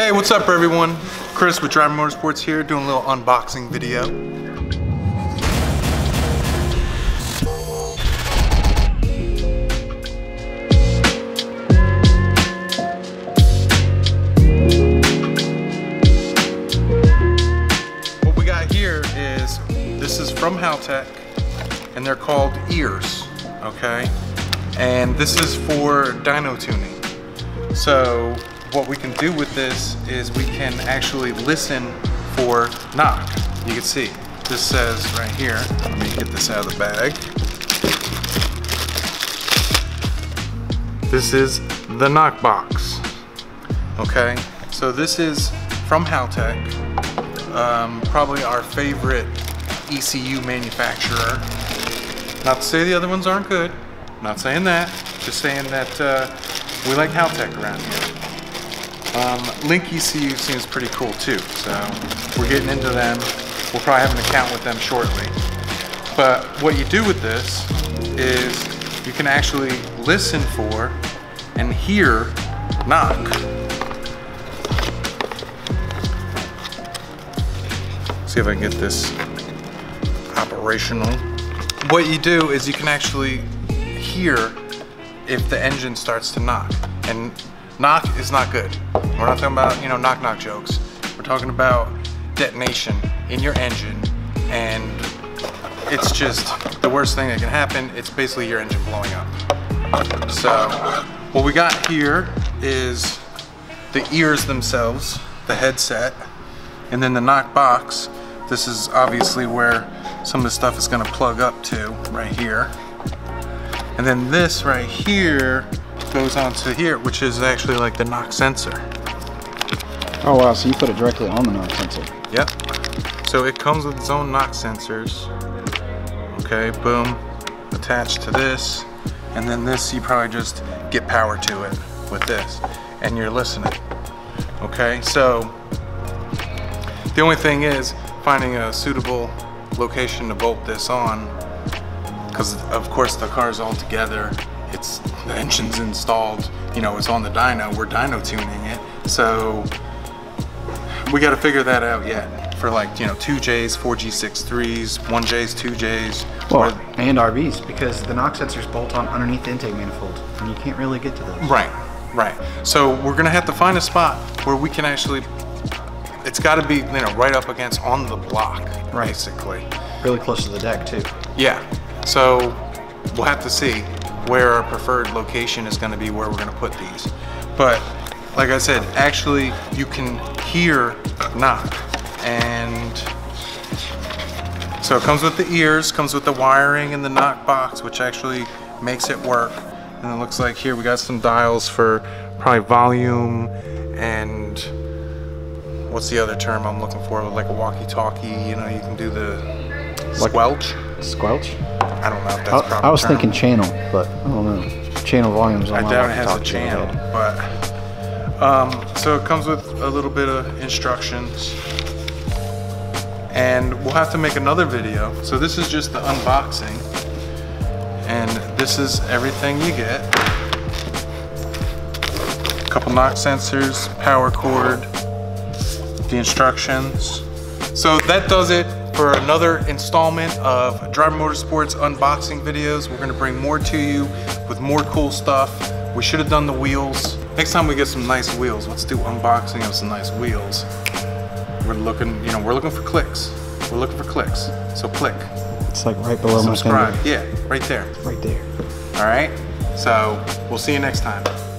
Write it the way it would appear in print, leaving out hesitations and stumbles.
Hey, what's up everyone? Chris with Driver Motorsports here, doing a little unboxing video. What we got here is, this is from Haltech, and they're called ears, okay? And this is for dyno tuning. So, what we can do with this is we can actually listen for knock. You can see, this says right here, let me get this out of the bag. This is the knock box, okay? So this is from Haltech, probably our favorite ECU manufacturer. Not to say the other ones aren't good, not saying that, just saying that we like Haltech around here. Link ECU seems pretty cool too, so we're getting into them. We'll probably have an account with them shortly. But what you do with this is you can actually listen for and hear knock. See if I can get this operational. What you do is you can actually hear if the engine starts to knock. And knock is not good. We're not talking about, you know, knock knock jokes. We're talking about detonation in your engine, and it's just the worst thing that can happen. It's basically your engine blowing up. So what we got here is the ears themselves, the headset, and then the knock box. This is obviously where some of the stuff is gonna plug up to, right here. And then this right here goes on to here, which is actually like the knock sensor. Oh wow, so you put it directly on the knock sensor. Yep. So it comes with its own knock sensors. Okay, boom, attached to this. And then this, you probably just get power to it with this, and you're listening. Okay, so the only thing is finding a suitable location to bolt this on, because of course the car's all together. It's, the engine's installed, you know, it's on the dyno, we're dyno tuning it. So we gotta figure that out yet for, like, you know, 2Js, 4G63s, 1Js, 2Js. Well, and RBs, because the knock sensors bolt on underneath the intake manifold and you can't really get to those. Right, right. So we're gonna have to find a spot where we can actually, it's gotta be, you know, right up against on the block, right, basically. Really close to the deck too. Yeah, so we'll have to see where our preferred location is going to be where we're going to put these. But like I said, actually you can hear knock. And so it comes with the ears, comes with the wiring and the knock box, which actually makes it work. And it looks like here we got some dials for probably volume and what's the other term I'm looking for, like a walkie-talkie, you know, you can do the squelch. Squelch? I don't know if that's proper. I was thinking channel, but I don't know. Channel volumes. I doubt it has a channel, but so it comes with a little bit of instructions, and we'll have to make another video. So this is just the unboxing, and this is everything you get. A couple knock sensors, power cord, the instructions. So that does it for another installment of Driver Motorsports unboxing videos. We're gonna bring more to you with more cool stuff. We should have done the wheels. Next time we get some nice wheels, let's do unboxing of some nice wheels. We're looking, you know, we're looking for clicks. We're looking for clicks, so click. It's like right below my subscribe. Yeah, right there. Right there. All right, so we'll see you next time.